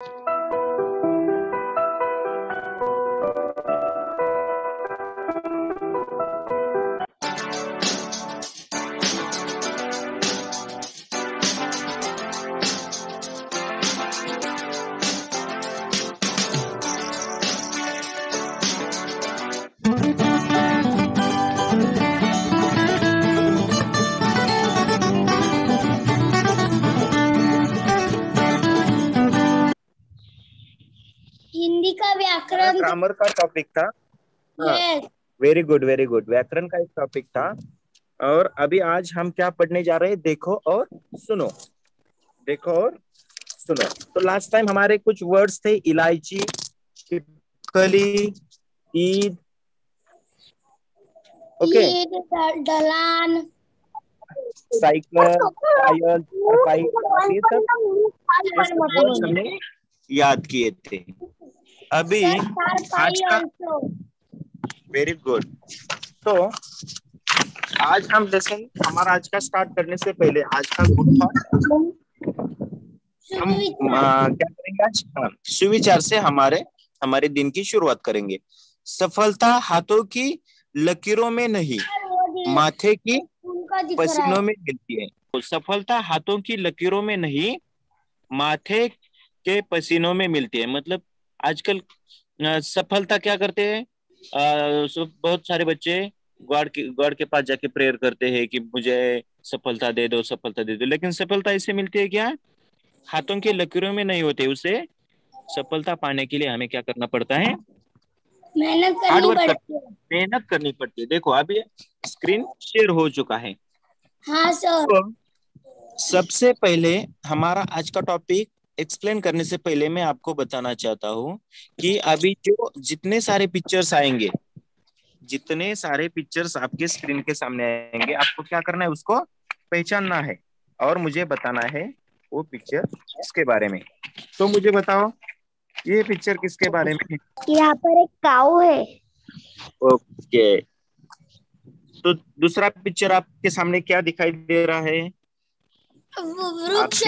हिंदी का व्याकरण ग्रामर का टॉपिक था। वेरी गुड वेरी गुड, व्याकरण का एक टॉपिक था। और अभी आज हम क्या पढ़ने जा रहे हैं, देखो और सुनो। देखो और सुनो, तो लास्ट टाइम हमारे कुछ वर्ड्स थे इलायची, छिपकली, ईद, ओके, ढलान, साइकिल याद किए थे अभी आज का। Very good. तो आज हम लेसन हमारा आज का स्टार्ट करने से पहले आज का गुड थॉट हम क्या करेंगे आज, सुविचार से हमारे दिन की शुरुआत करेंगे। सफलता हाथों की लकीरों में नहीं, माथे की पसीनों में मिलती है। तो सफलता हाथों की लकीरों में नहीं, माथे के पसीनों में मिलती है। मतलब आजकल सफलता क्या करते हैं, बहुत सारे बच्चे गॉड के पास जाके प्रेयर करते हैं कि मुझे सफलता दे दो, सफलता दे दो। लेकिन सफलता इससे मिलती है क्या, हाथों के लकीरों में नहीं होते। उसे सफलता पाने के लिए हमें क्या करना पड़ता है, मेहनत करनी पड़ती है। देखो अभी स्क्रीन शेयर हो चुका है। हाँ सर, तो सबसे पहले हमारा आज का टॉपिक एक्सप्लेन करने से पहले मैं आपको बताना चाहता हूँ कि अभी जो जितने सारे पिक्चर्स आएंगे, जितने सारे पिक्चर्स आपके स्क्रीन के सामने आएंगे, आपको क्या करना है, उसको पहचानना है और मुझे बताना है वो पिक्चर इसके बारे में। तो मुझे बताओ ये पिक्चर किसके बारे में है? यहाँ पर एक काऊ है। ओके, तो दूसरा पिक्चर आपके सामने क्या दिखाई दे रहा है, वृक्ष।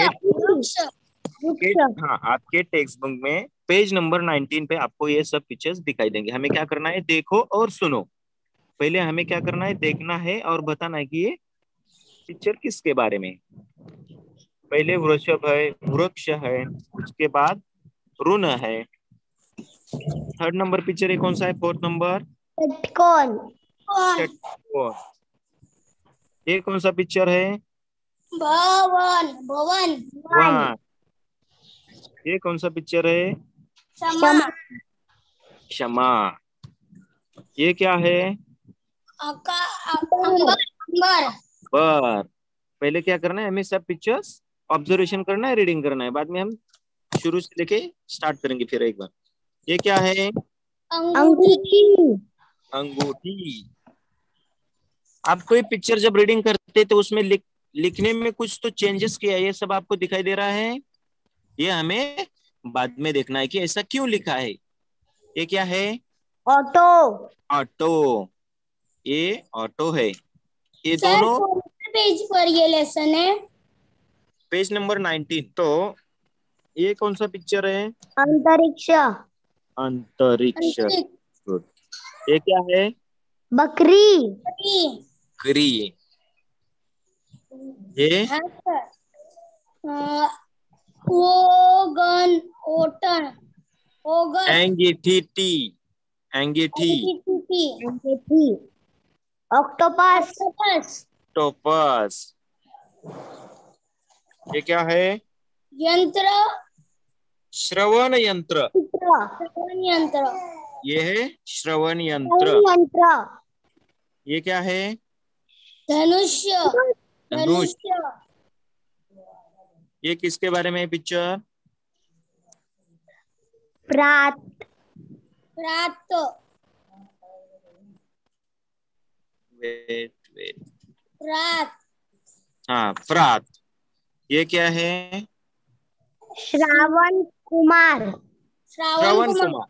हाँ, आपके टेक्स्ट बुक में पेज नंबर 19 पे आपको ये सब पिक्चर्स दिखाई देंगे। हमें क्या करना है, देखो और सुनो। पहले हमें क्या करना है, देखना है और बताना है कि ये पिक्चर किसके बारे में। पहले वृक्ष है, उसके बाद ऋण है। थर्ड नंबर पिक्चर है कौन सा है, फोर्थ नंबर षटकोण। ये कौन सा पिक्चर है, भवन। भवन। ये कौन सा पिक्चर है, क्षमा। क्षमा। ये क्या है, अंबर। पहले क्या करना है, हमें सब पिक्चर्स ऑब्जर्वेशन करना है, रीडिंग करना है। बाद में हम शुरू से लेके स्टार्ट करेंगे फिर एक बार। ये क्या है, अंगूठी। अंगूठी। आपको ये पिक्चर जब रीडिंग करते तो उसमें लिखने में कुछ तो चेंजेस किया, ये सब आपको दिखाई दे रहा है। ये हमें बाद में देखना है कि ऐसा क्यों लिखा है। ये क्या है, ऑटो। ऑटो। ये ऑटो है। ये दोनों पेज पर ये लेसन है, पेज नंबर 19। तो ये कौन सा पिक्चर है, अंतरिक्ष। अंतरिक्ष। ये क्या है, बकरी। बकरी। ये ओगन। ओटन। ओगन। एंगीठी। एंगीठी। ऑक्टोपस। ऑक्टोपस। ये क्या है, यंत्र। श्रवण यंत्र। श्रवण यंत्र। ये है श्रवण यंत्र। ये क्या है, धनुष। धनुष। ये किसके बारे में है पिक्चर, प्रात। प्रात। वेट वेट, प्रात। हाँ, प्रात। ये क्या है, श्रावण कुमार। श्रावण कुमार।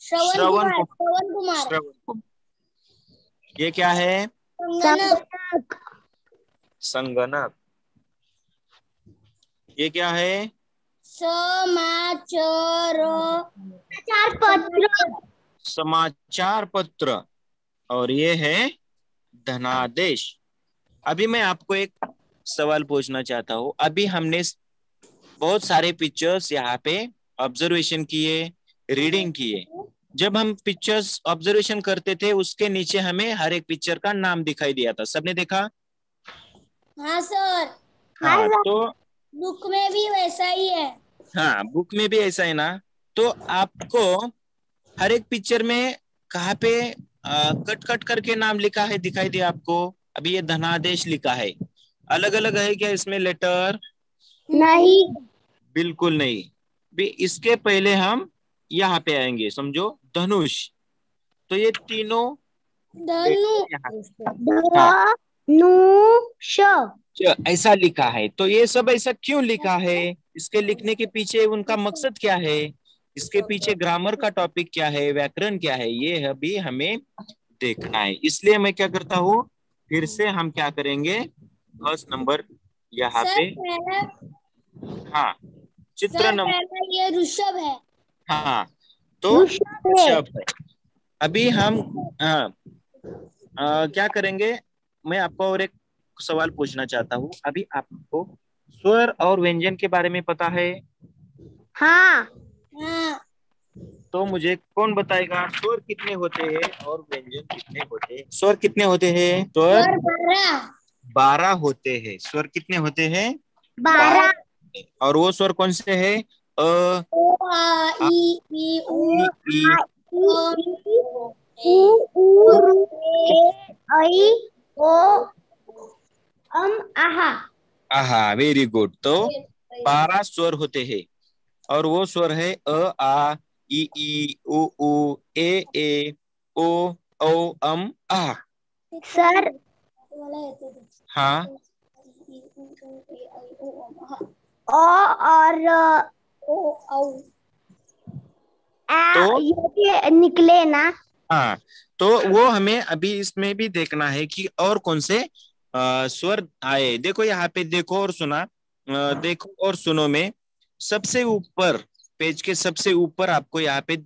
श्रावण कुमार। श्रावण कुमार। ये क्या है, संगणक। संगणक। ये क्या है, समाचार पत्र और ये है धनादेश। अभी मैं आपको एक सवाल पूछना चाहता हूँ। अभी हमने बहुत सारे पिक्चर्स यहाँ पे ऑब्जर्वेशन किए, रीडिंग किए। जब हम पिक्चर्स ऑब्जर्वेशन करते थे उसके नीचे हमें हर एक पिक्चर का नाम दिखाई दिया था। सबने देखा? हाँ सर। हाँ, तो बुक में भी वैसा ही है। हाँ, बुक में भी ऐसा है ना। तो आपको हर एक पिक्चर में कहाँ पे कट कट करके नाम लिखा है दिखाई दिया आपको? अभी ये धनादेश लिखा है, अलग अलग है क्या इसमें लेटर? नहीं, बिल्कुल नहीं। भी इसके पहले हम यहाँ पे आएंगे, समझो धनुष। तो ये तीनों धनुष ऐसा लिखा है। तो ये सब ऐसा क्यों लिखा है? इसके लिखने के पीछे उनका मकसद क्या है? इसके पीछे ग्रामर का टॉपिक क्या है, व्याकरण क्या है, ये अभी हमें देखना है। इसलिए मैं क्या करता हूँ, फिर से हम क्या करेंगे, फर्स्ट नंबर यहाँ पे, हाँ, चित्र नंबर ये ऋषभ है। हाँ, तो अभी हम क्या करेंगे, मैं आपको और एक सवाल पूछना चाहता हूँ। अभी आपको स्वर और व्यंजन के बारे में पता है? हाँ। तो मुझे कौन बताएगा स्वर कितने होते हैं और व्यंजन कितने होते हैं? स्वर कितने होते हैं? स्वर 12 होते हैं। स्वर कितने होते हैं? 12। और वो स्वर कौन से है? आहा, वेरी गुड। तो 12 स्वर होते हैं और वो स्वर है अ आ ई उ ए ओ औ अम आह। सर, हाँ, ओ और तो निकले ना। हाँ, तो वो हमें अभी इसमें भी देखना है कि और कौन से स्वर आए। देखो यहाँ पे, देखो और सुना, देखो और सुनो में सबसे ऊपर, पेज के सबसे ऊपर आपको यहाँ पे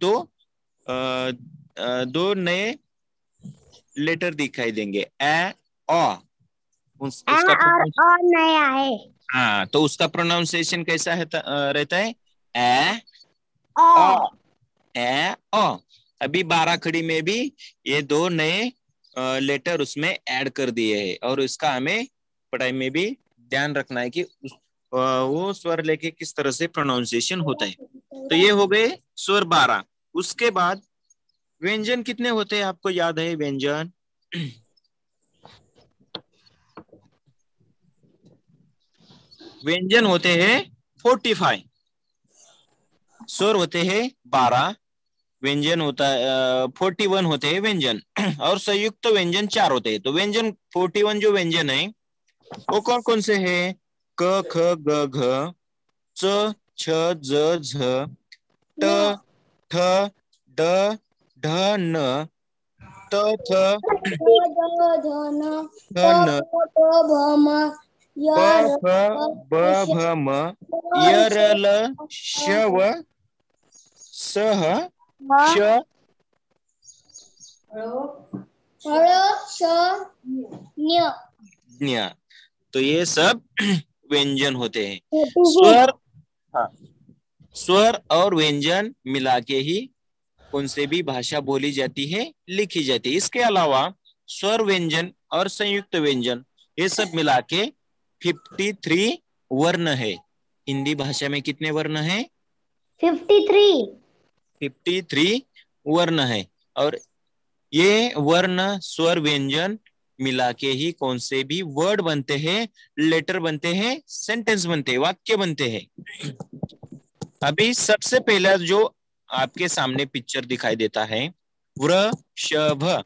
दो नए लेटर दिखाई देंगे, ए और नया है। हाँ, तो उसका प्रोनाउंसिएशन कैसा है, रहता है? ए ओ, ए ओ। अभी 12 खड़ी में भी ये दो नए लेटर उसमें ऐड कर दिए हैं और इसका हमें पढ़ाई में भी ध्यान रखना है कि वो स्वर लेके किस तरह से प्रोनाउंसिएशन होता है। तो ये हो गए स्वर 12। उसके बाद व्यंजन कितने होते हैं आपको याद है? व्यंजन व्यंजन होते हैं 45। स्वर होते हैं 12, व्यंजन होता है 41 होते हैं व्यंजन, और संयुक्त तो व्यंजन 4 होते हैं। तो व्यंजन 41 जो व्यंजन है वो कौन कौन से है? क ख ग घ च छ ज झ ट ठ ड ढ न त थ ध न न्या। तो ये सब व्यंजन होते हैं। स्वर, हाँ, स्वर और व्यंजन मिला के ही उनसे भी भाषा बोली जाती है, लिखी जाती है। इसके अलावा स्वर व्यंजन और संयुक्त व्यंजन ये सब मिला के 53 वर्ण है। हिंदी भाषा में कितने वर्ण है? 53 वर्ण है। और ये वर्ण स्वर व्यंजन मिला के ही कौन से भी वर्ड बनते हैं, लेटर बनते हैं, सेंटेंस बनते हैं, वाक्य बनते हैं। अभी सबसे पहला जो आपके सामने पिक्चर दिखाई देता है वृषभ।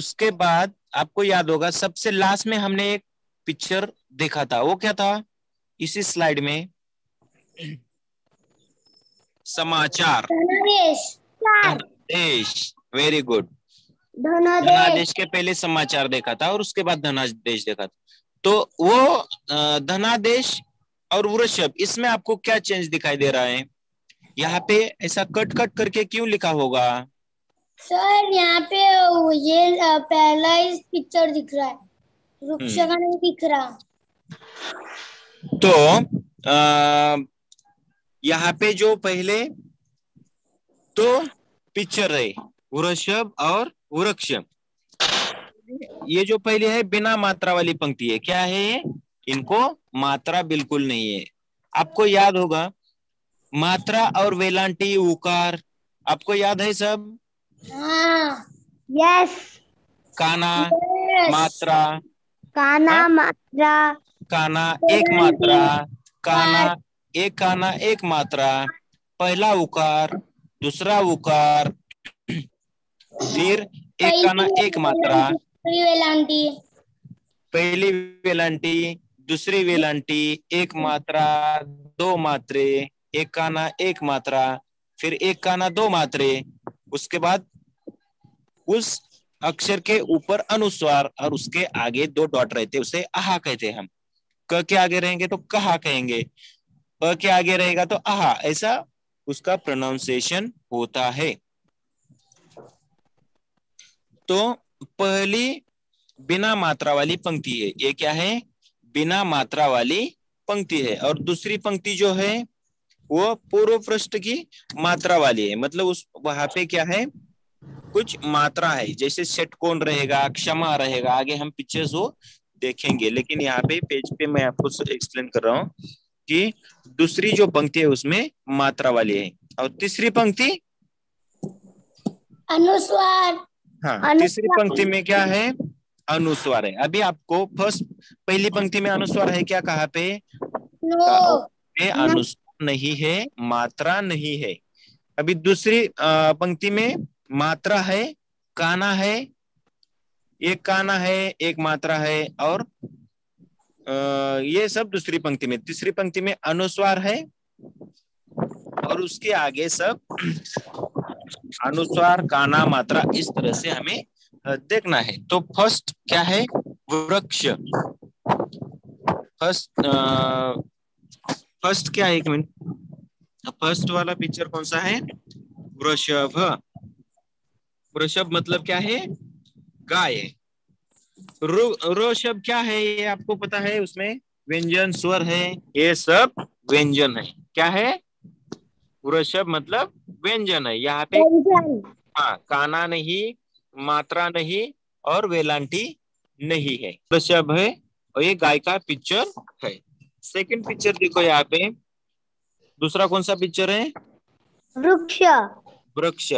उसके बाद आपको याद होगा सबसे लास्ट में हमने एक पिक्चर देखा था, वो क्या था? इसी स्लाइड में, समाचार धनादेश। वेरी गुड, धनादेश के पहले समाचार देखा था और उसके बाद धनादेश देखा था। तो वो धनादेश और वृषभ, इसमें आपको क्या चेंज दिखाई दे रहा है? यहाँ पे ऐसा कट कट करके क्यों लिखा होगा सर? यहाँ पे ये पहला इस पिक्चर दिख रहा है, वृक्ष का नहीं दिख रहा। तो यहाँ पे जो पहले तो पिक्चर रहे वृषभ और वृक्ष, ये जो पहले है बिना मात्रा वाली पंक्ति है। क्या है? इनको मात्रा बिल्कुल नहीं है। आपको याद होगा मात्रा और वेलांटी उकार, आपको याद है सब? हाँ, यस। काना, yes। मात्रा, काना, हाँ? मात्रा, काना, एक मात्रा, काना, एक काना, एक मात्रा, पहला उकार, दूसरा उकार, फिर एक काना एक मात्रा, वेलांटी, पहली वेलांटी, दूसरी वेलांटी, एक मात्रा, दो मात्रे, एक काना एक मात्रा, फिर एक काना दो मात्रे, उसके बाद उस अक्षर के ऊपर अनुस्वार और उसके आगे दो डॉट रहते, उसे आहा कहते हैं हम। क के आगे रहेंगे तो कहा कहेंगे, अ के आगे रहेगा तो आहा, ऐसा उसका प्रोनाउंसिएशन होता है। तो पहली बिना मात्रा वाली पंक्ति है, ये क्या है? बिना मात्रा वाली पंक्ति है। और दूसरी पंक्ति जो है वो पूर्व पृष्ठ की मात्रा वाली है, मतलब उस वहां पे क्या है, कुछ मात्रा है, जैसे षटकोण रहेगा, क्षमा रहेगा, आगे हम पिक्चर्स वो देखेंगे। लेकिन यहाँ पे पेज पे मैं आपको एक्सप्लेन कर रहा हूँ कि दूसरी जो पंक्ति है उसमें मात्रा वाली है, और तीसरी पंक्ति अनुस्वार, हाँ, तीसरी पंक्ति में क्या है? अनुस्वार है। अभी आपको फर्स्ट पहली पंक्ति में अनुस्वार है क्या? कहाँ पे? अनुस्वार नहीं है, मात्रा नहीं है। अभी दूसरी पंक्ति में मात्रा है, काना है, एक काना है, एक मात्रा है, और ये सब दूसरी पंक्ति में। तीसरी पंक्ति में अनुस्वार है और उसके आगे सब अनुस्वार, काना, मात्रा, इस तरह से हमें देखना है। तो फर्स्ट क्या है? वृक्ष। फर्स्ट क्या है? एक मिनट, फर्स्ट वाला पिक्चर कौन सा है? वृषभ। वृषभ मतलब क्या है? गाय। रोषभ क्या है? ये आपको पता है, उसमें व्यंजन स्वर है, ये सब व्यंजन है। क्या है? वृषभ मतलब व्यंजन है। यहाँ पे हाँ, काना नहीं, मात्रा नहीं और वेलांटी नहीं है, वृषभ है और ये गाय का पिक्चर है। सेकंड पिक्चर देखो, यहाँ पे दूसरा कौन सा पिक्चर है? वृक्ष। वृक्ष,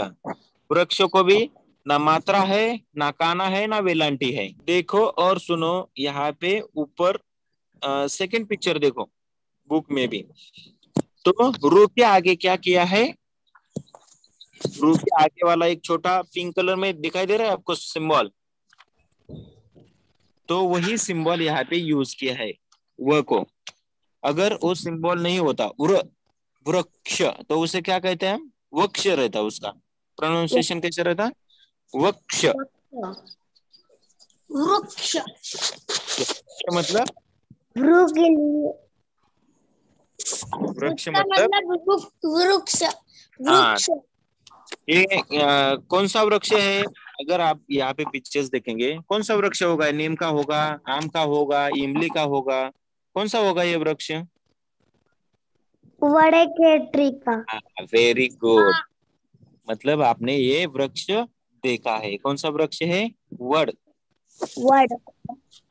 वृक्ष को भी ना मात्रा है, ना काना है, ना वेलांटी है। देखो और सुनो, यहाँ पे ऊपर सेकंड पिक्चर देखो बुक में भी, तो रू के आगे क्या किया है? रू के आगे वाला एक छोटा पिंक कलर में दिखाई दे रहा है आपको सिंबल, तो वही सिंबल यहाँ पे यूज किया है व को। अगर वो सिंबल नहीं होता वृक्ष तो उसे क्या कहते हैं? वृक्ष रहता, उसका प्रोनाउंसिएशन कैसे रहता? वृक्ष। वृक्ष मतलब वृक्ष, मतलब वृक्ष। ये कौन सा वृक्ष है? अगर आप यहाँ पे पिक्चर्स देखेंगे कौन सा वृक्ष होगा? नीम का होगा, आम का होगा, इमली का होगा, कौन सा होगा ये वृक्ष? वड़े के ट्री का। वेरी गुड, मतलब आपने ये वृक्ष देखा है। कौन सा वृक्ष है? वड। वड,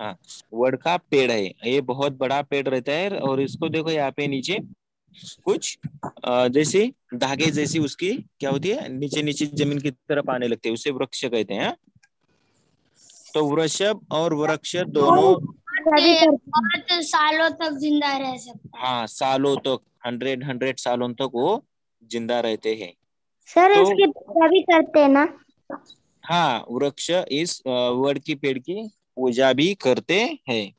हाँ, वड का पेड़ है, ये बहुत बड़ा पेड़ रहता है। और इसको देखो यहाँ पे नीचे कुछ जैसे धागे जैसी उसकी क्या होती है, नीचे नीचे जमीन की तरफ आने लगते है, उसे वृक्ष कहते हैं। तो वृषभ और वृक्ष दोनों बहुत सालों तक जिंदा रह सकते हैं। हाँ, सालों तक, तो, 100 सालों तक तो वो जिंदा रहते हैं सर। तो, इसकी पूजा भी करते हैं ना? हाँ, वृक्ष इस वड की पेड़ की पूजा भी करते हैं,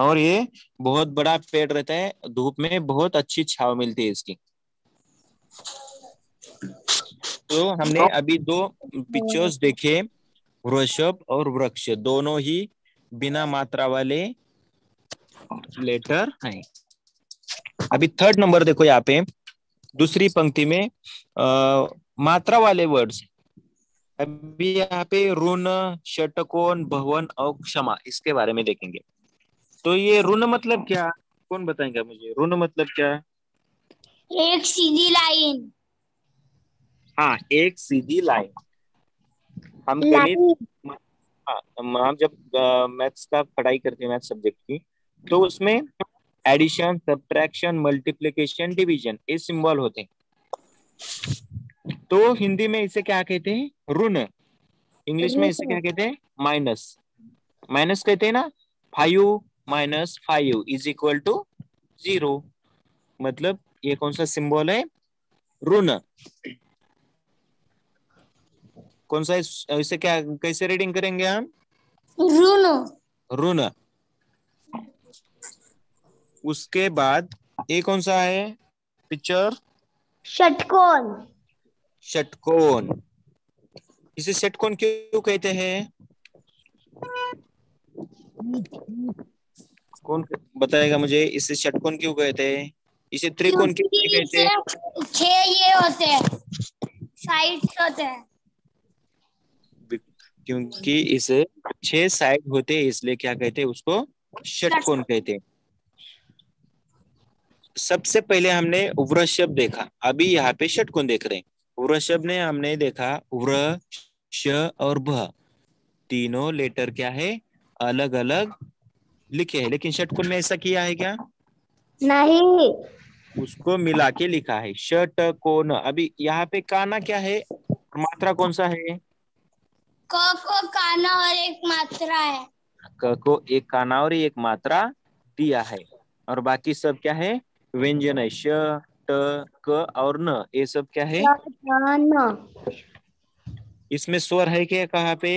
और ये बहुत बड़ा पेड़ रहता है, धूप में बहुत अच्छी छाव मिलती है इसकी। तो हमने अभी दो पिक्चर्स देखे, वृषभ और वृक्ष, दोनों ही बिना मात्रा वाले लेटर हैं। अभी थर्ड नंबर देखो यहाँ पे दूसरी पंक्ति में मात्रा वाले वर्ड्स, अभी यहाँ पे ऋण, षटकोण, भवन और क्षमा इसके बारे में देखेंगे। तो ये ऋण मतलब क्या, कौन बताएगा मुझे ऋण मतलब क्या? एक सीधी लाइन। हाँ, एक सीधी लाइन। हम गणित, हम जब मैथ्स का पढ़ाई करते हैं, मैथ सब्जेक्ट की, तो उसमें एडिशन, सब्ट्रैक्शन, मल्टीप्लिकेशन, डिवीजन ये सिंबल होते हैं। तो हिंदी में इसे क्या कहते हैं? ऋण। इंग्लिश में इसे क्या कहते हैं? माइनस। माइनस कहते हैं ना, 5 - 5 = 0। मतलब ये कौन सा सिंबल है? ऋण। कौन सा इसे क्या कैसे रीडिंग करेंगे हम? ऋण। ऋण। उसके बाद ये कौन सा है पिक्चर? षटकोण। षटकोण, इसे षटकोण क्यों कहते हैं? कौन बताएगा मुझे इसे षटकोण क्यों कहते हैं? इसे त्रिकोण क्यों कहते हैं? 6 ये होते हैं, साइड्स होते हैं, क्योंकि इसे 6 साइड होते हैं इसलिए क्या कहते हैं उसको? षटकोण कहते हैं। सबसे पहले हमने वृषभ देखा, अभी यहाँ पे षटकोण देख रहे हैं। वृषभ ने हमने देखा व्र, श और भ, तीनों लेटर क्या है? अलग अलग लिखे हैं, लेकिन षटकोण में ऐसा किया है क्या? नहीं, उसको मिला के लिखा है षटकोण। अभी यहाँ पे काना क्या है, मात्रा कौन सा है? क को काना और एक मात्रा है। क को एक काना और एक मात्रा दिया है और बाकी सब क्या है? व्यंजन है। श, ट, क और न, ये सब क्या है? इसमें स्वर है क्या कहाँ पे?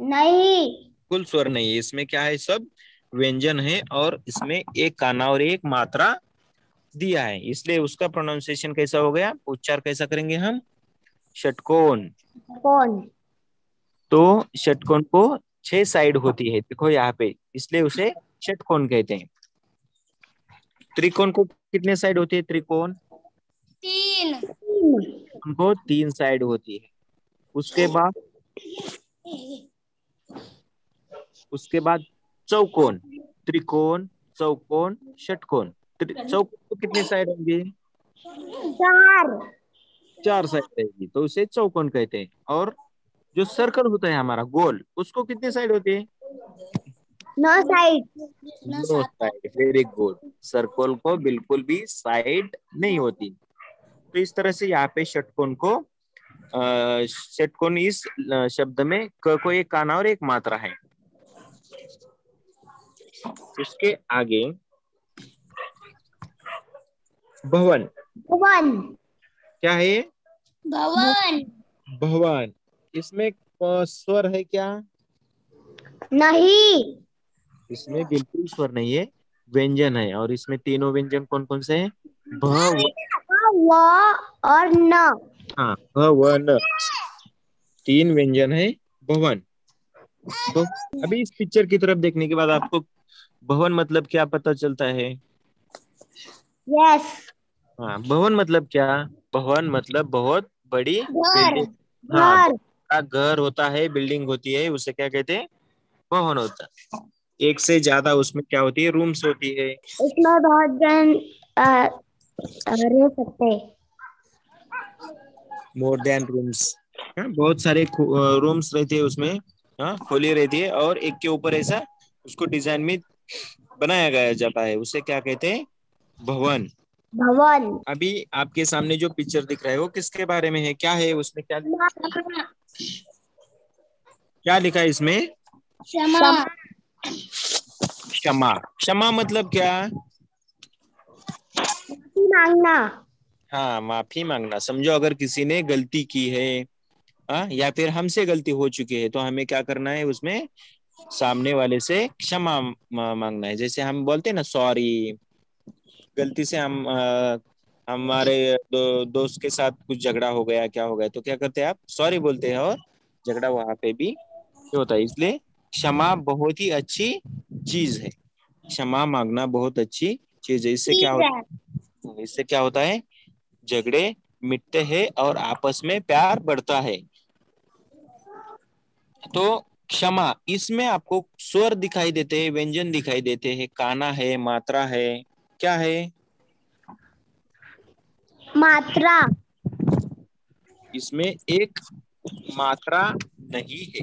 नहीं, कुल स्वर नहीं है इसमें, क्या है? सब व्यंजन है और इसमें एक काना और एक मात्रा दिया है, इसलिए उसका प्रोनाउंसिएशन कैसा हो गया? उच्चार कैसा करेंगे हम? षटकोण। तो षटकोण को 6 साइड होती है देखो यहाँ पे, इसलिए उसे षटकोण कहते हैं। त्रिकोण को कितने साइड होती है? त्रिकोण 3, उनको 3 साइड होती है। उसके बाद चौकोन, त्रिकोण, चौकोण, षटकोण। चौकोण को कितने साइड होंगे? 4 साइड रहेगी, तो उसे चौकोन कहते हैं। और जो सर्कल होता है हमारा गोल, उसको कितने साइड होते हैं? 9 side. 9 side, very good. Circle को बिल्कुल भी साइड नहीं होती। तो इस तरह से यहाँ पे षटकोण को, षटकोण इस शब्द में क को एक काना और एक मात्रा है। उसके आगे भवन। भवन क्या है? भवन। भवन, इसमें स्वर है क्या? नहीं, इसमें बिल्कुल स्वर नहीं है, व्यंजन है। और इसमें तीनों व्यंजन कौन कौन से हैं? भ, व और न। हाँ, भ, व, न, 3 व्यंजन है भवन। तो अभी इस पिक्चर की तरफ देखने के बाद आपको भवन मतलब क्या पता चलता है? यस। हाँ, भवन मतलब क्या? भवन मतलब बहुत बड़ी बिल्डिंग। हाँ, घर होता है, बिल्डिंग होती है, उसे क्या कहते हैं? भवन होता है। एक से ज्यादा उसमें क्या होती है? रूम्स होती है। इसमें बहुत जन रह सकते हैं। मोर देन रूम्स, बहुत सारे रूम्स रहते हैं उसमें। हाँ, खोली रहती है और एक के ऊपर ऐसा उसको डिजाइन में बनाया गया जाता है, उसे क्या कहते हैं? भवन। भवन। अभी आपके सामने जो पिक्चर दिख रहा है वो किसके बारे में है? क्या है उसमें? क्या क्या लिखा है इसमें? क्षमा। क्षमा, क्षमा मतलब क्या? माफी मांगना। हाँ, माफी मांगना। समझो अगर किसी ने गलती की है, या फिर हमसे गलती हो चुकी है, तो हमें क्या करना है? उसमें सामने वाले से क्षमा मांगना है। जैसे हम बोलते हैं ना सॉरी, गलती से हम हमारे दोस्त के साथ कुछ झगड़ा हो गया, क्या हो गया, तो क्या करते हैं आप? सॉरी बोलते हैं और झगड़ा वहां पे भी होता है। इसलिए क्षमा बहुत ही अच्छी चीज है, क्षमा मांगना बहुत अच्छी चीज है। इससे क्या होता है झगड़े मिटते हैं और आपस में प्यार बढ़ता है। तो क्षमा, इसमें आपको स्वर दिखाई देते हैं, व्यंजन दिखाई देते हैं, काना है, मात्रा है, क्या है? मात्रा। इसमें एक मात्रा नहीं है,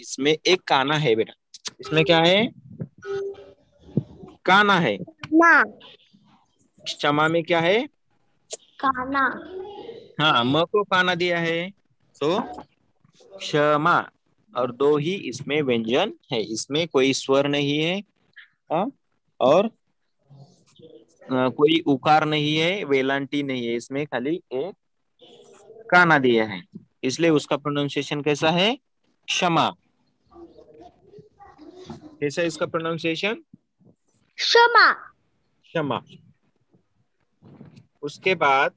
इसमें एक काना है बेटा। इसमें क्या है? काना है। क्षमा में क्या है? काना। हाँ, म को काना दिया है तो क्षमा, और दो ही इसमें व्यंजन है, इसमें कोई स्वर नहीं है और कोई उकार नहीं है, वेलांटी नहीं है, इसमें खाली एक काना दिया है, इसलिए उसका प्रोनाउंसिएशन कैसा है? क्षमा। कैसा है इसका प्रोनाउंसिएशन? क्षमा। क्षमा। उसके बाद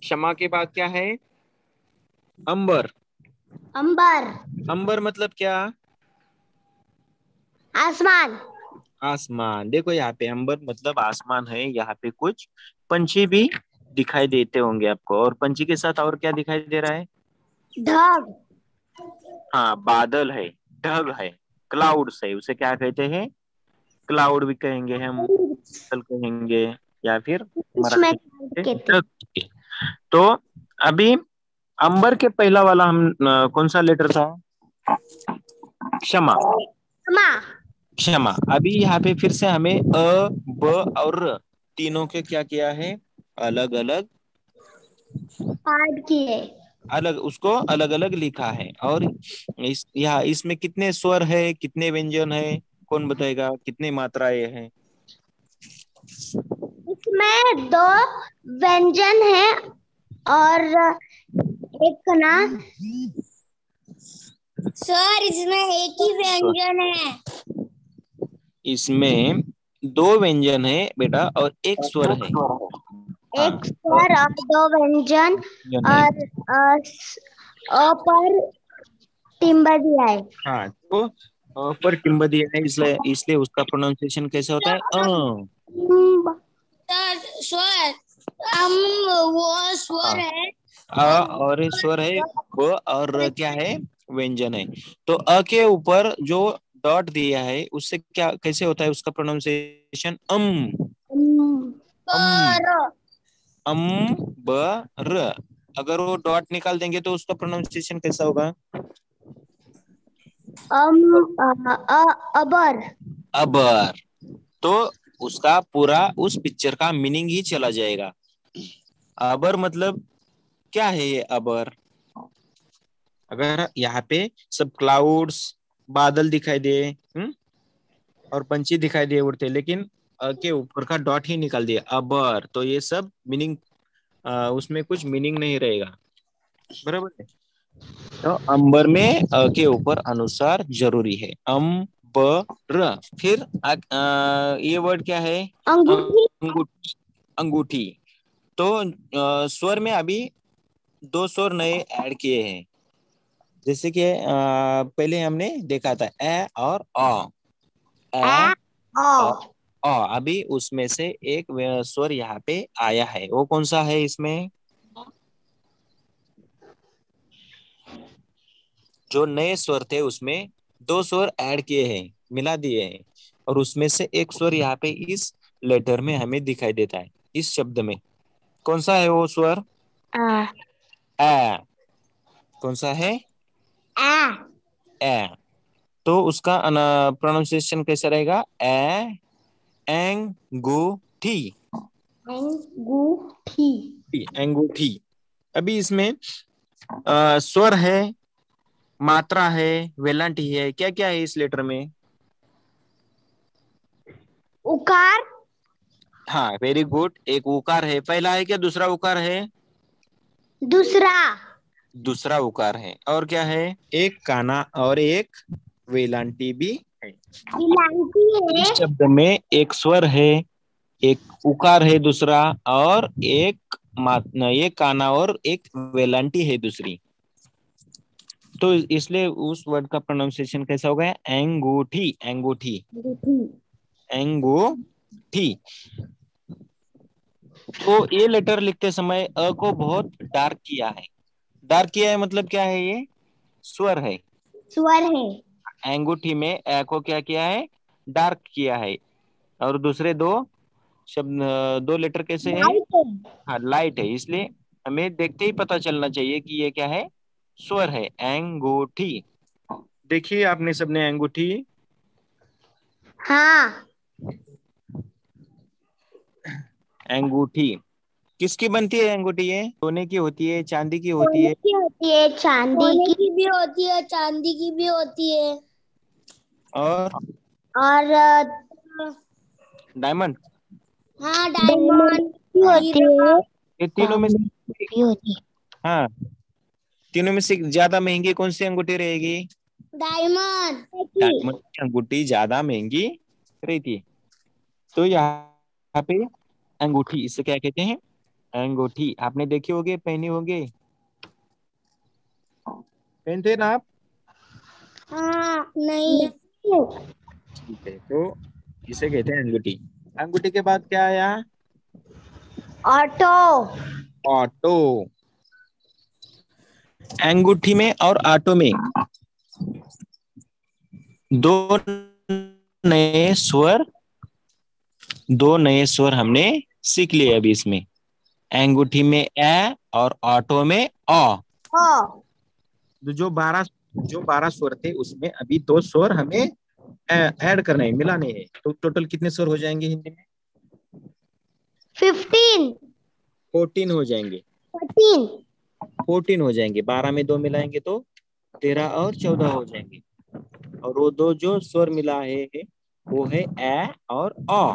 क्षमा के बाद क्या है? अंबर। अंबर। अंबर मतलब क्या? आसमान। आसमान। देखो यहाँ पे अंबर मतलब आसमान है, यहाँ पे कुछ पंछी भी दिखाई देते होंगे आपको, और पंछी के साथ और क्या दिखाई दे रहा है? ढग। हाँ, बादल है, ढग है, क्लाउड्स है, उसे क्या कहते हैं? क्लाउड भी कहेंगे हम, बादल कहेंगे, या फिर तो अभी अंबर के पहला वाला हम कौन सा लेटर था? क्षमा। क्षमा। अभी यहाँ पे फिर से हमें अ, ब और र तीनों के क्या किया है? अलग अलग पार्ट किए, अलग उसको अलग अलग लिखा है। और इस यहाँ इसमें कितने स्वर है, कितने व्यंजन है, कौन बताएगा? कितने मात्राएं हैं? इसमें दो व्यंजन है और एक ना सर, इसमें एक ही व्यंजन है। इसमें दो व्यंजन है बेटा और एक स्वर है, एक स्वर और दो व्यंजन, और अ पर टिम्बा दिया है। हाँ, तो अ पर टिम्बा दिया है, इसलिए उसका प्रोनाउंसिएशन कैसा होता है? स्वर वो स्वर है, अ और स्वर है, ब और क्या है? व्यंजन है। तो अ के ऊपर जो डॉट दिया है उससे क्या कैसे होता है उसका प्रोनाउंसिएशन? अंबर। अगर वो डॉट निकाल देंगे तो उसका प्रोनाउंसिएशन कैसा होगा? अबर। अबर। तो उसका पूरा उस पिक्चर का मीनिंग ही चला जाएगा। अबर मतलब क्या है ये अबर? अगर यहाँ पे सब क्लाउड्स, बादल दिखाई दिए और पंछी दिखाई दिए उड़ते, लेकिन के ऊपर का डॉट ही निकाल दिया अबर, तो ये सब मीनिंग उसमें कुछ मीनिंग नहीं रहेगा, बराबर है। तो अंबर में अ के ऊपर अनुसार जरूरी है। अंबर। फिर ये वर्ड क्या है? अंगूठी। अंगूठी। तो स्वर में अभी दो स्वर नए ऐड किए हैं, जैसे कि पहले हमने देखा था ए और अ। अभी उसमें से एक स्वर यहाँ पे आया है, वो कौन सा है इसमें? जो नए स्वर थे उसमें दो स्वर ऐड किए हैं, मिला दिए हैं, और उसमें से एक स्वर यहाँ पे इस लेटर में हमें दिखाई देता है, इस शब्द में। कौन सा है वो स्वर? आ। कौन सा है? ए। तो उसका प्रोनाउंसिएशन कैसा रहेगा? ए अंगूठी। अंगूठी। अंगूठी। अभी इसमें स्वर है, मात्रा है, वेलांटी है, क्या क्या है इस लेटर में? उकार। हाँ, वेरी गुड। एक उकार है, पहला है क्या दूसरा उकार है? दूसरा उकार है। और क्या है? एक काना और एक वेलांटी भी है। इस शब्द में एक स्वर है, एक उकार है दूसरा, और एक काना और एक वेलांटी है दूसरी, तो इसलिए उस वर्ड का प्रोनाउंसिएशन कैसा हो गया? अंगूठी। अंगूठी। अंगूठी। थी। तो ये लेटर लिखते समय अ को बहुत डार्क किया है। डार्क किया है मतलब क्या है, ये स्वर है, स्वर है। अंगूठी में ए को क्या किया है, डार्क किया है। और दूसरे दो शब्द, दो लेटर कैसे है, हाँ लाइट है, इसलिए हमें देखते ही पता चलना चाहिए कि ये क्या है, स्वर है। अंगूठी, देखिए आपने सबने अंगूठी, हाँ अंगूठी किसकी बनती है, अंगूठी है सोने की होती है, चांदी की होती है, चांदी की भी होती है, चांदी की भी होती है, और डायमंड, हाँ डायमंड भी होती है। ये तीनों में से, हाँ तीनों में से ज्यादा महंगी कौन सी अंगूठी रहेगी, डायमंड। डायमंड की अंगूठी ज्यादा महंगी रहती है। तो यहाँ पे अंगूठी, इसे क्या कहते हैं, अंगूठी। आपने देखे होंगे, पहने होंगे, पहनते ना आप, हाँ नहीं ठीक है, तो इसे कहते हैं अंगूठी। अंगूठी के बाद क्या आया, ऑटो। ऑटो, अंगूठी में और ऑटो में दो नए स्वर हमने सीख लिए अभी इसमें। अंगूठी में ए और ऑटो में अ। जो बारह स्वर थे उसमें अभी दो स्वर हमें ऐड करना है, मिलाने हैं। तो टोटल कितने स्वर हो जाएंगे हिंदी में, 14 हो जाएंगे, 14 हो जाएंगे। 12 में 2 मिलाएंगे तो 13 और 14 हो जाएंगे। और वो दो जो स्वर मिला है वो है ए और अ,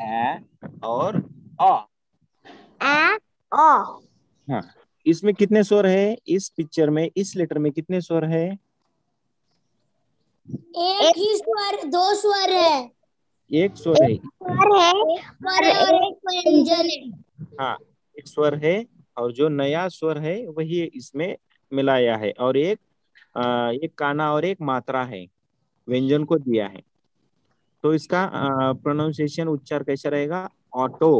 ए और अ, ए ओ। हाँ, इसमें कितने स्वर है, इस पिक्चर में, इस लेटर में कितने स्वर है, एक ही स्वर, दो स्वर है, एक स्वर है, हाँ एक स्वर है। और जो नया स्वर है वही इसमें मिलाया है। और एक काना और एक मात्रा है, व्यंजन को दिया है। तो इसका प्रोनाउंसिएशन, उच्चार कैसा रहेगा, ऑटो।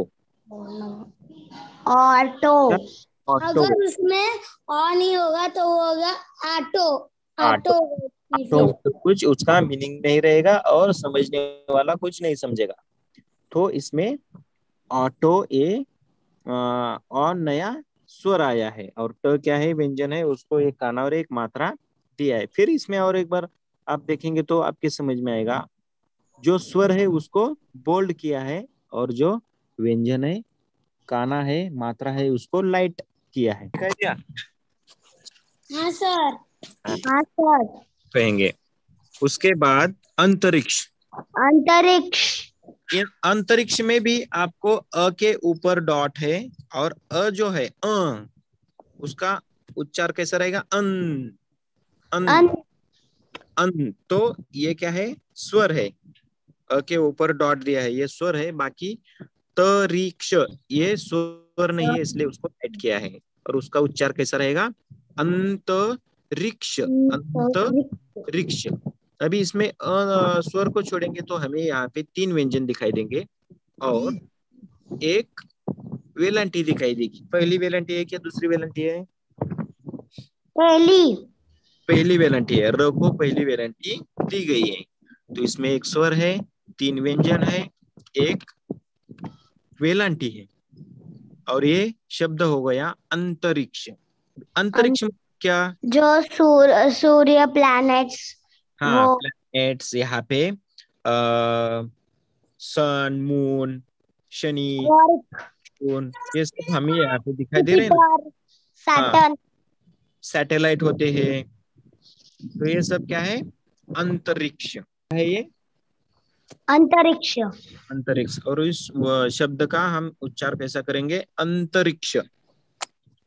ऑटो, अगर उसमें ऑ नहीं होगा तो वो होगा ऑटो। ऑटो कुछ उसका मीनिंग नहीं रहेगा और समझने वाला कुछ नहीं समझेगा। तो इसमें ऑटो ए और नया स्वर आया है, और ट क्या है, व्यंजन है, उसको एक काना और एक मात्रा दिया है। फिर इसमें और एक बार आप देखेंगे तो आपके समझ में आएगा, जो स्वर है उसको बोल्ड किया है, और जो व्यंजन है, काना है, मात्रा है, उसको लाइट किया है। दिखाई दिया? हाँ सर, हाँ सर कहेंगे। उसके बाद अंतरिक्ष। अंतरिक्ष में भी आपको अ के ऊपर डॉट है, और अ जो है अ, उसका उच्चार कैसा रहेगा, अन, अन, अन, अन। तो ये क्या है, स्वर है, अ के ऊपर डॉट दिया है, ये स्वर है। बाकी तरीक्ष ये स्वर नहीं है, इसलिए उसको ऐड किया है। और उसका उच्चार कैसा रहेगा, अंतरिक्ष, अंतरिक्ष। अभी इसमें स्वर को छोड़ेंगे तो हमें यहाँ पे 3 व्यंजन दिखाई देंगे और एक वेलंटी दिखाई देगी। पहली वेलंटी है क्या दूसरी वेलंटी है, पहली वेलंटी है। र को पहली वेलंटी दी गई है। तो इसमें एक स्वर है, 3 व्यंजन है, एक वेलांटी है, और ये शब्द हो गया अंतरिक्ष। अंतरिक्ष क्या, जो सूर्य, प्लैनेट्स, हाँ प्लैनेट्स, यहाँ पे सन, मून, शनि, ये सब हमें यहाँ पे दिखाई दे रहे हैं। सैटर्न, सैटेलाइट होते हैं। तो ये सब क्या है, अंतरिक्ष है, ये अंतरिक्ष, अंतरिक्ष। और इस शब्द का हम उच्चार कैसा करेंगे, अंतरिक्ष,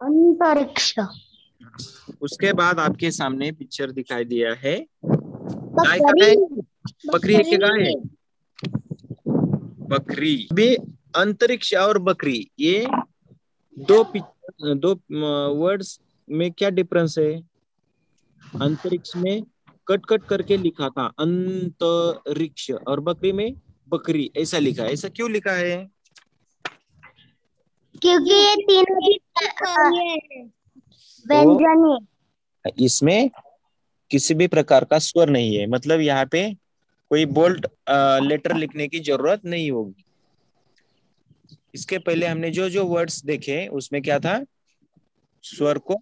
अंतरिक्ष। उसके बाद आपके सामने पिक्चर दिखाई दिया है, गाय का है, बकरी है क्या गाय है, बकरी। भी अंतरिक्ष और बकरी, ये दो वर्ड्स में क्या डिफरेंस है। अंतरिक्ष में कट करके लिखा था अंतरिक्ष, और बकरी में बकरी ऐसा लिखा है, ऐसा क्यों लिखा है? क्योंकि ये तीनों व्यंजन है, इसमें किसी भी प्रकार का स्वर नहीं है, मतलब यहाँ पे कोई बोल्ड लेटर लिखने की जरूरत नहीं होगी। इसके पहले हमने जो जो वर्ड्स देखे उसमें क्या था, स्वर को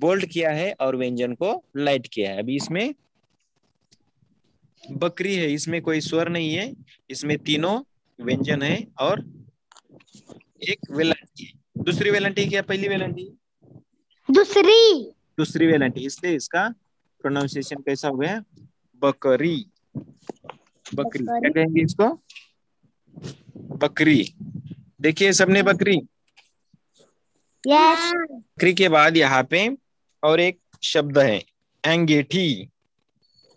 बोल्ड किया है और व्यंजन को लाइट किया है। अभी इसमें बकरी है, इसमें कोई स्वर नहीं है, इसमें तीनों व्यंजन है और एक वेलांटी है। दूसरी वेलांटी क्या पहली वेलांटी? दूसरी वेलांटी, इसलिए इसका प्रोनाउंसिएशन कैसा हुआ है? बकरी। बकरी क्या कहेंगे इसको? बकरी। देखिए सबने बकरी। यस। बकरी के बाद यहाँ पे और एक शब्द है अंगीठी।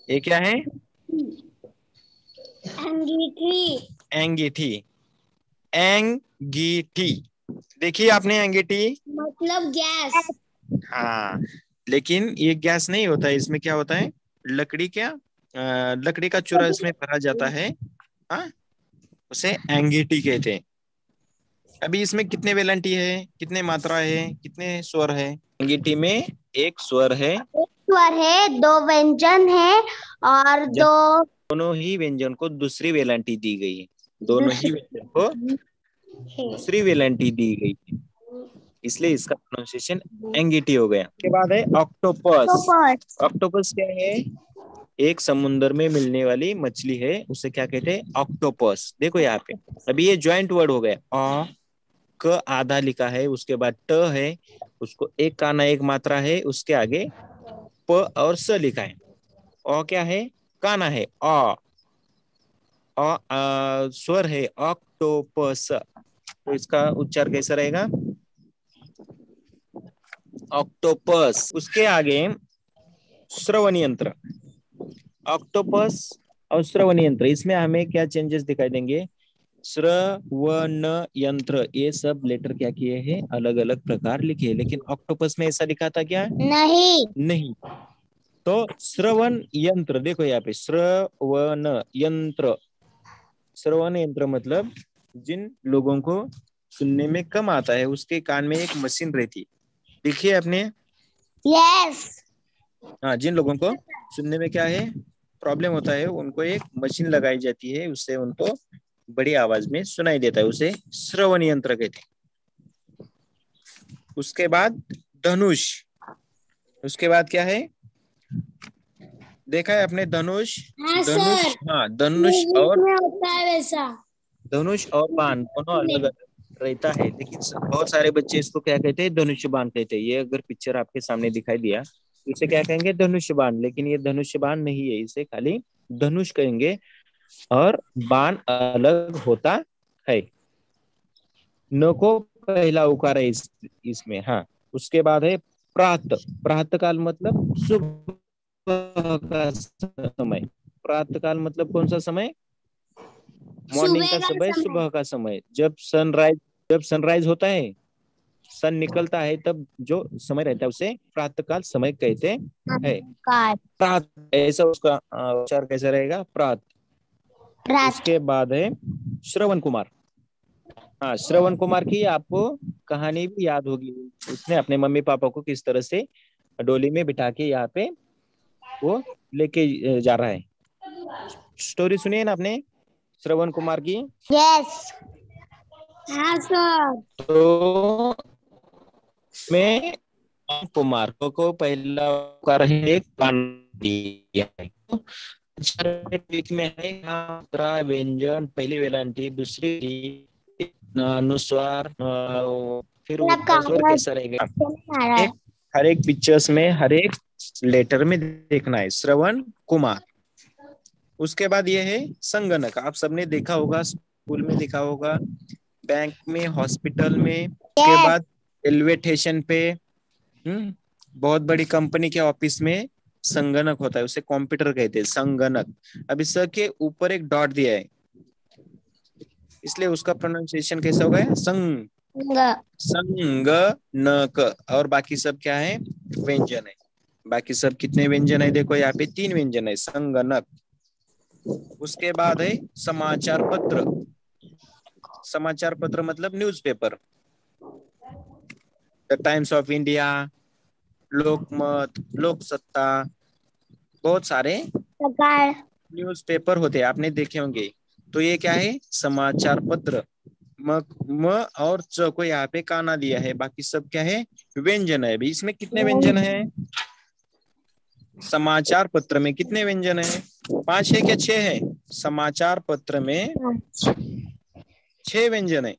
ये क्या है? अंगीठी। अंगीठी, अंगीठी। देखिए आपने अंगीठी मतलब गैस। हाँ, लेकिन ये गैस नहीं होता है, इसमें क्या होता है, लकड़ी का चूरा इसमें भरा जाता है, उसे अंगीठी कहते हैं। अभी इसमें कितने वेलांटी है, कितने मात्रा है, कितने स्वर है? अंगीठी में एक स्वर है, दो व्यंजन है और दोनों ही व्यंजन को दूसरी वेलांटी दी गई है, इसलिए इसका प्रोनाउंसिएशन एंगीटी हो गया। उसके बाद है ऑक्टोपस। ऑक्टोपस क्या है? एक समुद्र में मिलने वाली मछली है, उसे क्या कहते हैं? ऑक्टोपस। देखो यहाँ पे अभी ये ज्वाइंट वर्ड हो गया, अ क आधा लिखा है, उसके बाद ट है, उसको एक काना एक मात्रा है, उसके आगे प और स लिखा है। अ क्या है? काना है, स्वर है ऑक्टोपस। तो इसका उच्चार कैसा रहेगा? ऑक्टोपस। उसके आगे श्रवण यंत्र। ऑक्टोपस और श्रवण यंत्र, इसमें हमें क्या चेंजेस दिखाई देंगे? श्रवण यंत्र, ये सब लेटर क्या किए हैं? अलग अलग प्रकार लिखे हैं, लेकिन ऑक्टोपस में ऐसा लिखा था क्या? नहीं। तो श्रवण यंत्र, देखो यहाँ पे श्रवण यंत्र मतलब जिन लोगों को सुनने में कम आता है उसके कान में एक मशीन रहती, देखिए आपने। यस। हाँ, जिन लोगों को सुनने में क्या है प्रॉब्लम होता है, उनको एक मशीन लगाई जाती है, उससे उनको बड़ी आवाज में सुनाई देता है, उसे श्रवण यंत्र कहते हैं। उसके बाद धनुष। उसके बाद क्या है? देखा है आपने धनुष? धनुष और बाण दोनों अलग अलग रहता है, लेकिन बहुत सारे बच्चे इसको क्या कहते हैं? धनुष बाण कहते हैं। ये अगर पिक्चर आपके सामने दिखाई दिया, इसे क्या कहेंगे? धनुष बाण। लेकिन ये धनुष बाण नहीं है, इसे खाली धनुष कहेंगे और बाण अलग होता है। न को पहला उकार है इसमें। हाँ, उसके बाद है प्रातः काल मतलब सुबह का समय। प्रातः काल मतलब कौन सा समय? मॉर्निंग का समय, सुबह का समय, जब सनराइज होता है, सन निकलता है, तब जो समय रहता है उसे प्रातःकाल समय कहते हैं। प्रात ऐसा उसका उच्चार कैसा रहेगा? प्रात। उसके बाद है श्रवण कुमार। हाँ, श्रवण कुमार की आपको कहानी भी याद होगी, उसने अपने मम्मी पापा को किस तरह से डोली में बिठा के यहाँ पे वो लेके जा रहा है। स्टोरी सुनिए ना आपने श्रवण कुमार की। यस। हाँ सर। तो मैं कुमार को पहला उकार एक दिया है। व्यंजन पहली वेलांटी, दूसरी अनुस्वार, फिर स्वर कैसा रहेगा? हर एक पिक्चर्स में हर एक लेटर में देखना है। श्रवण कुमार। उसके बाद ये है संगणक। आप सबने देखा होगा, स्कूल में देखा होगा, बैंक में, हॉस्पिटल में, उसके बाद रेलवे स्टेशन पे, बहुत बड़ी कंपनी के ऑफिस में संगणक होता है, उसे कंप्यूटर कहते हैं, संगणक। अभी स के ऊपर एक डॉट दिया है, इसलिए उसका प्रोनाउंसिएशन कैसा होगा? संगणक। और बाकी सब क्या है? व्यंजन है। बाकी सब कितने व्यंजन है? देखो यहाँ पे 3 व्यंजन है। संगणक। उसके बाद है समाचार पत्र। समाचार पत्र मतलब newspaper, the Times of India, Lokmat, Loksatta, बहुत सारे न्यूज़पेपर होते हैं, आपने देखे होंगे। तो ये क्या है? समाचार पत्र। म और च को यहाँ पे काना दिया है, बाकी सब क्या है? व्यंजन है। इसमें कितने व्यंजन है? समाचार पत्र में कितने व्यंजन है? 5 है क्या 6 है? समाचार पत्र में 6 व्यंजन है।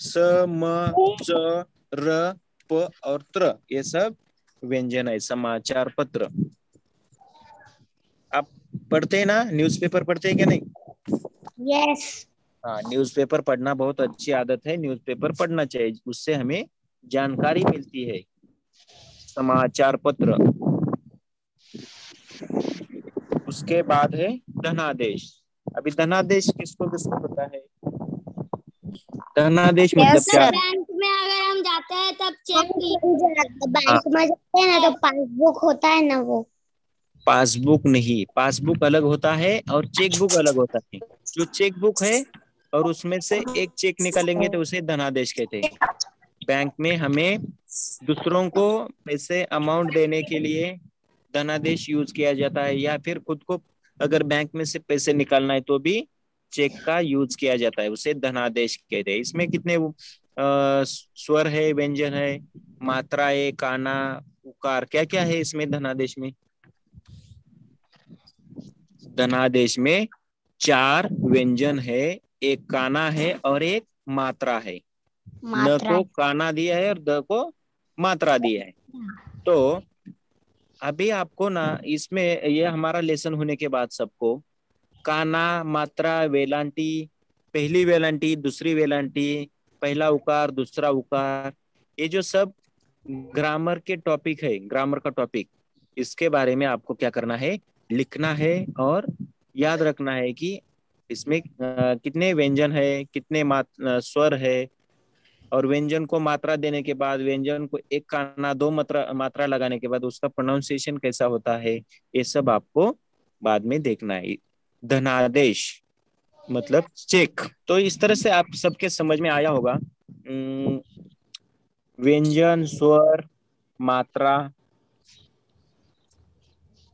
स, म, च, र, प और त्र, ये सब व्यंजन है समाचार पत्र। आप पढ़ते हैं ना, न्यूज़पेपर पढ़ते हैं क्या? नहीं? यस। हाँ, न्यूज़पेपर पढ़ना बहुत अच्छी आदत है, न्यूज़पेपर पढ़ना चाहिए, उससे हमें जानकारी मिलती है। समाचार पत्र। उसके बाद है धनादेश। अभी धनादेश किसको पता है? धनादेश मतलब क्या? बैंक में अगर हम जाते हैं तब चेक बैंक में जाते हैं ना, तो पासबुक होता है ना वो? पासबुक नहीं, पासबुक अलग होता है और चेकबुक अलग होता है। जो चेकबुक है और उसमें से एक चेक निकालेंगे तो उसे धनादेश कहते हैं। बैंक में हमें दूसरों को पैसे अमाउंट देने के लिए धनादेश यूज किया जाता है, या फिर खुद को अगर बैंक में से पैसे निकालना है तो भी चेक का यूज किया जाता है, उसे धनादेश कहते हैं। इसमें कितने स्वर है, व्यंजन है, मात्राएं, काना, उकार, क्या क्या है इसमें धनादेश में? धनादेश में 4 व्यंजन है, 1 काना है और 1 मात्रा है। न को काना दिया है और द को मात्रा दिया है। तो अभी आपको ना इसमें ये हमारा लेसन होने के बाद सबको काना, मात्रा, वेलांटी, पहली वेलांटी, दूसरी वेलांटी, पहला उकार, दूसरा उकार, ये जो सब ग्रामर के टॉपिक है, ग्रामर का टॉपिक, इसके बारे में आपको क्या करना है? लिखना है और याद रखना है कि इसमें कितने व्यंजन है, कितने स्वर है, और व्यंजन को मात्रा देने के बाद, व्यंजन को 1 काना 2 मात्रा लगाने के बाद उसका प्रोनाउंसिएशन कैसा होता है, ये सब आपको बाद में देखना है। धनादेश मतलब चेक। तो इस तरह से आप सबके समझ में आया होगा, व्यंजन, स्वर, मात्रा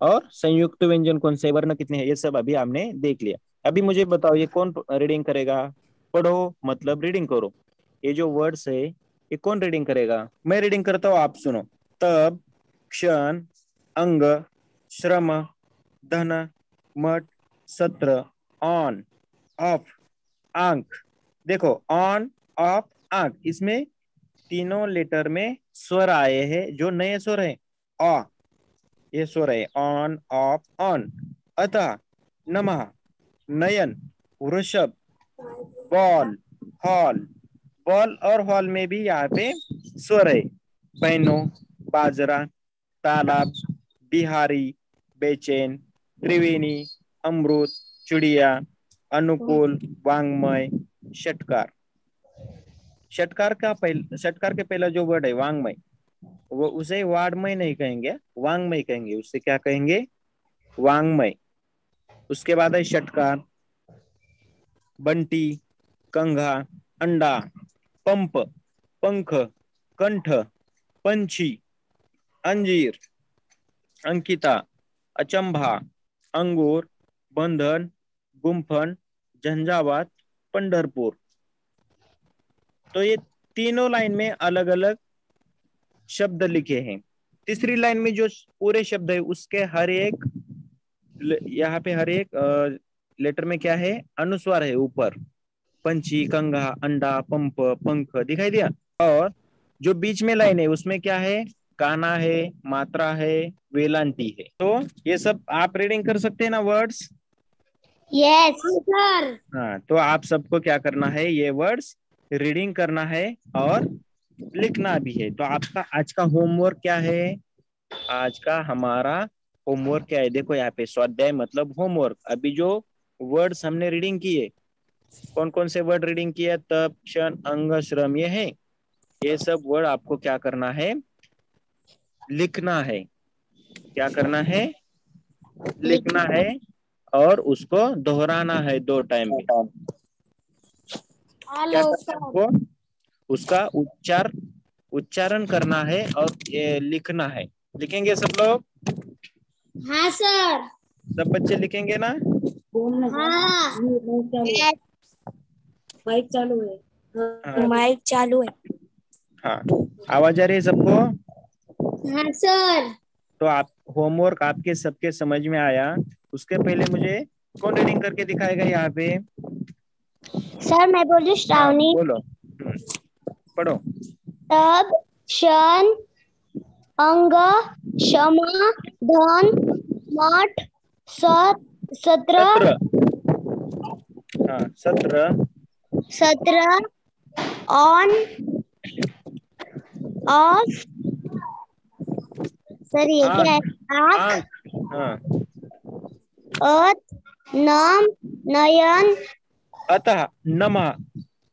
और संयुक्त व्यंजन कौन से, वर्ण कितने हैं, ये सब अभी हमने देख लिया। अभी मुझे बताओ ये कौन रीडिंग करेगा? पढ़ो मतलब रीडिंग करो। ये जो वर्ड्स है ये कौन रीडिंग करेगा? मैं रीडिंग करता हूँ, आप सुनो। तब, क्षण, अंग, श्रम, धन, मठ, सत्र, ऑन, ऑफ, आंख। देखो ऑन, ऑफ, आंख, इसमें तीनों लेटर में स्वर आए हैं जो नए स्वर है। आ ये स्वर है, ऑन, ऑफ, ऑन। अतः, नमः, नयन, वृषभ, बॉल, हॉल। बॉल और हॉल में भी यहाँ पे स्वर है। बहनों, बाजरा, तालाब, बिहारी, बेचैन, त्रिवेणी, अमृत, चिड़िया, अनुकूल, वांग्मय, षटकार। षटकार के पहला जो वर्ड है वांग्मय, वो उसे वाड्मय नहीं कहेंगे, वांग्मय कहेंगे। उससे क्या कहेंगे? वांग्मय। उसके बाद है षटकार, बंटी, कंघा, अंडा, पंप, पंख, कंठ, पंछी, अंजीर, अंकिता, अचंभा, अंगूर, बंधन, गुम्फन, झंझावात, पंढरपुर। तो ये तीनों लाइन में अलग अलग शब्द लिखे हैं। तीसरी लाइन में जो पूरे शब्द है उसके हर एक, यहाँ पे हर एक लेटर में क्या है? अनुस्वार है ऊपर। पंछी, कंघा, अंडा, पंप, पंख, दिखाई दिया। और जो बीच में लाइन है उसमें क्या है? काना है, मात्रा है, वेलांटी है। तो ये सब आप रीडिंग कर सकते हैं ना वर्ड्स? Yes sir. हाँ, तो आप सबको क्या करना है? ये वर्ड्स रीडिंग करना है और लिखना भी है। तो आपका आज का होमवर्क क्या है? आज का हमारा होमवर्क क्या है? देखो यहाँ पे स्वाध्याय मतलब होमवर्क। अभी जो वर्ड्स हमने रीडिंग किए, कौन कौन से वर्ड रीडिंग किया? तप, क्षण, अंग, श्रम, ये है। ये सब वर्ड आपको क्या करना है? लिखना है। क्या करना है? लिखना है। और उसको दोहराना है दो टाइम में। क्या आपको उसका उच्चारण करना है और ये लिखना है। लिखेंगे सब लोग? हाँ सर। सब बच्चे लिखेंगे ना? हाँ। माइक चालू है। हाँ। माइक चालू है। हाँ, आवाज आ रही है सबको? हाँ सर। तो आप होमवर्क आपके सबके समझ में आया। उसके पहले मुझे कौन रीडिंग करके दिखाएगा यहाँ पे? सर मैं बोलूं? श्रावणी। बोलो, पढ़ो। तब शन अंग क्षमा धन मठ सत्र सत्र सत्र ऑन ऑफ सर ये क्या है? आंख नाम नयन अतः नमः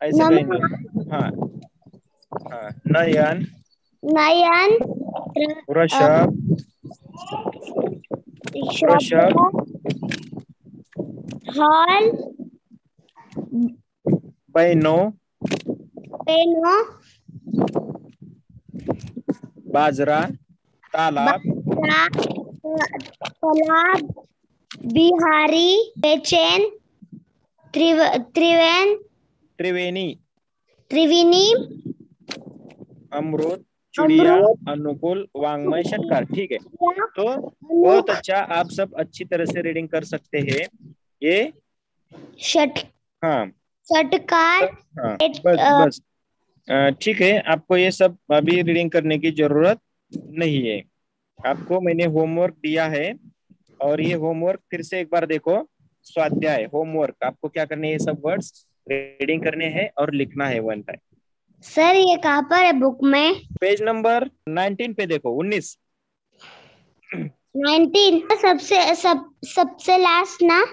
ऐसा कहेंगे। हाँ हाँ, नयन नयन ऋषभ ऋषभ हॉल बैनो बैनो बाजरा तालाब तालाब बिहारी बेचैन त्रिवेणी त्रिवेणी अमृत चुड़िया अनुकूल वांग्मय षटकार। ठीक है, तो बहुत अच्छा, आप सब अच्छी तरह से रीडिंग कर सकते हैं। ये षटकार। हाँ, बस ठीक है, आपको ये सब अभी रीडिंग करने की जरूरत नहीं है। आपको मैंने होमवर्क दिया है और ये होमवर्क फिर से एक बार देखो। स्वाध्याय होमवर्क आपको क्या करने है? ये सब वर्ड्स रीडिंग करने हैं और लिखना है वन टाइम। सर ये कहाँ पर है बुक में? पेज नंबर 19 पे देखो। 19 सबसे लास्ट ना?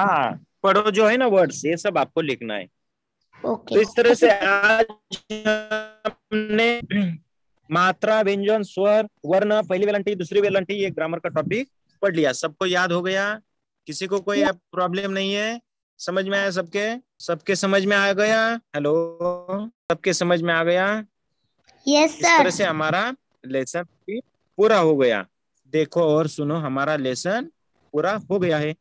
हाँ, पढ़ो जो है ना वर्ड्स, ये सब आपको लिखना है। ओके। तो इस तरह से आज हमने मात्रा, व्यंजन, स्वर, वर्ण, पहली वेलंटी, दूसरी वेलंटी, ये ग्रामर का टॉपिक पढ़ लिया। सबको याद हो गया? किसी को कोई प्रॉब्लम नहीं है? समझ में आया सबके? सबके समझ में आ गया? हेलो, सबके समझ में आ गया? Yes sir. इस तरह से हमारा लेसन पूरा हो गया। देखो और सुनो, हमारा लेसन पूरा हो गया है।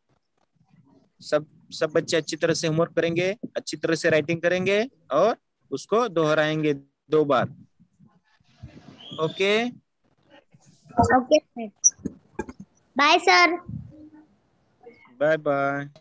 सब बच्चे अच्छी तरह से होमवर्क करेंगे, अच्छी तरह से राइटिंग करेंगे और उसको दोहराएंगे 2 बार। Okay okay, bye sir. Bye bye.